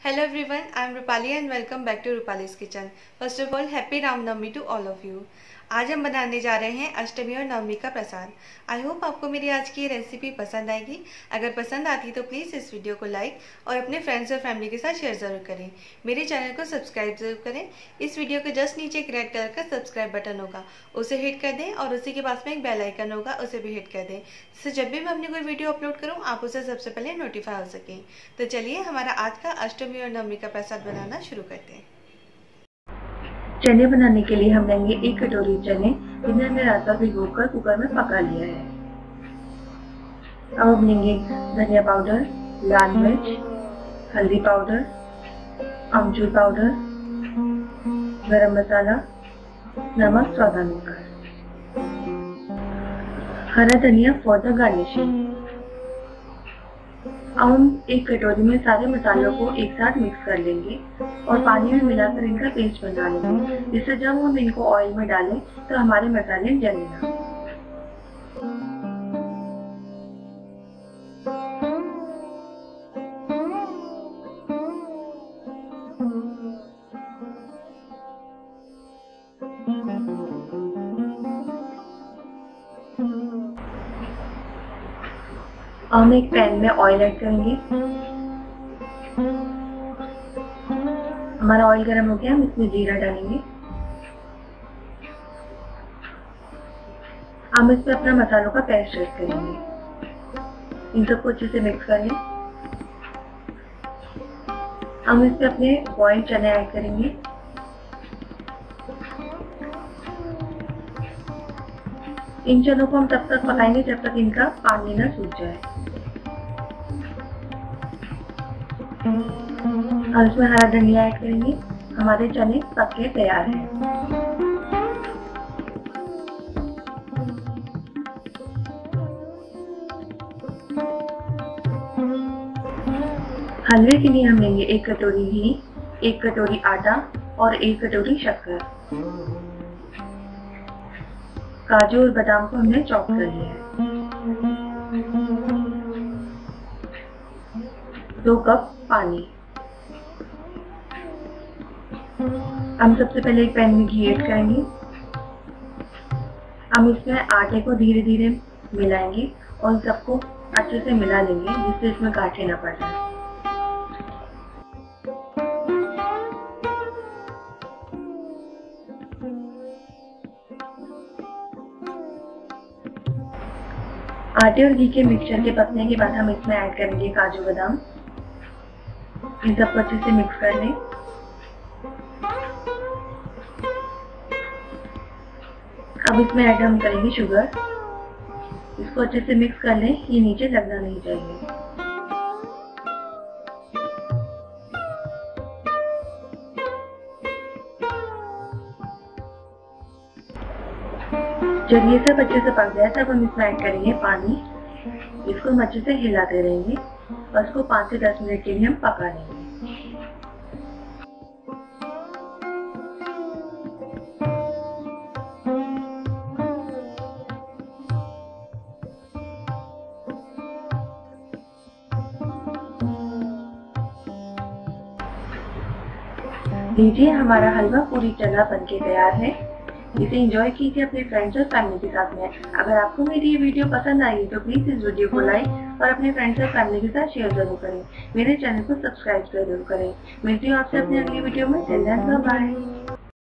Hello everyone, I am Rupali and welcome back to Rupali's kitchen. First of all happy Ramnavami to all of you. आज हम बनाने जा रहे हैं अष्टमी और नवमी का प्रसाद। आई होप आपको मेरी आज की रेसिपी पसंद आएगी। अगर पसंद आती तो प्लीज़ इस वीडियो को लाइक और अपने फ्रेंड्स और फैमिली के साथ शेयर ज़रूर करें। मेरे चैनल को सब्सक्राइब जरूर करें। इस वीडियो के जस्ट नीचे एक रेड कलर का सब्सक्राइब बटन होगा, उसे हिट कर दें और उसी के पास में एक बेल आइकन होगा, उसे भी हिट कर दें, जिससे जब भी मैं अपनी कोई वीडियो अपलोड करूँ आप उसे सबसे पहले नोटिफाई हो सकें। तो चलिए हमारा आज का अष्टमी और नवमी का प्रसाद बनाना शुरू करते हैं। चने बनाने के लिए हम लेंगे 1 कटोरी चने, जिन्हें हमने रात भर भिगोकर कुकर में पका लिया है। अब हम लेंगे धनिया पाउडर, लाल मिर्च, हल्दी पाउडर, अमचूर पाउडर, गरम मसाला, नमक स्वादानुसार, हरा धनिया फॉर द गार्निशिंग। अब हम 1 कटोरी में सारे मसालों को एक साथ मिक्स कर लेंगे और पानी में मिलाकर इनका पेस्ट बना लेंगे, जिससे जब हम इनको ऑयल में डालें तो हमारे मसाले जले ना। हम एक पैन में ऑयल ऐड करेंगे। हमारा ऑयल गर्म हो गया, हम इसमें जीरा डालेंगे। हम इसमें अपना मसालों का पेस्ट ऐड करेंगे। इन सबको अच्छे से मिक्स कर लें। हम इसमें अपने बॉइल्ड चने ऐड करेंगे। इन चनों को हम तब तक पकाएंगे जब तक इनका पानी ना सूख जाए। और इसमें हरा धनिया ऐड करेंगे। हमारे चने पक के तैयार हैं। हलवे के लिए हम लेंगे 1 कटोरी घी, 1 कटोरी आटा और 1 कटोरी शक्कर। काजू और बादाम को हमने चॉप कर लिया है। 2 कप पानी। हम सबसे पहले एक पैन में घी ऐड करेंगे। हम इसमें आटे को धीरे धीरे मिलाएंगे और सबको अच्छे से मिला लेंगे, जिससे इसमें गांठें ना पड़ जाए। आटे और घी के मिक्सचर के पकने के बाद हम इसमें ऐड करेंगे काजू बादाम। इन सबको अच्छे से मिक्स कर लें। अब इसमें ऐड हम करेंगे शुगर। इसको अच्छे से मिक्स कर लें, ये नीचे लगना नहीं चाहिए। जब ये सब अच्छे से पक जाए तब हम इसमें ऐड करेंगे पानी। इसको हम अच्छे से हिलाते रहेंगे और इसको 5 से 10 मिनट के लिए हम पका लेंगे। लीजिए, हमारा हलवा पूरी तरह बनके तैयार है। इसे एंजॉय कीजिए अपने फ्रेंड्स और फैमिली के साथ में। अगर आपको मेरी ये वीडियो पसंद आई तो प्लीज़ इस वीडियो को लाइक और अपने फ्रेंड्स और फैमिली के साथ शेयर जरूर करें। मेरे चैनल को सब्सक्राइब जरूर करें। मिलती हूँ आपसे अपने अगली वीडियो में। बाय।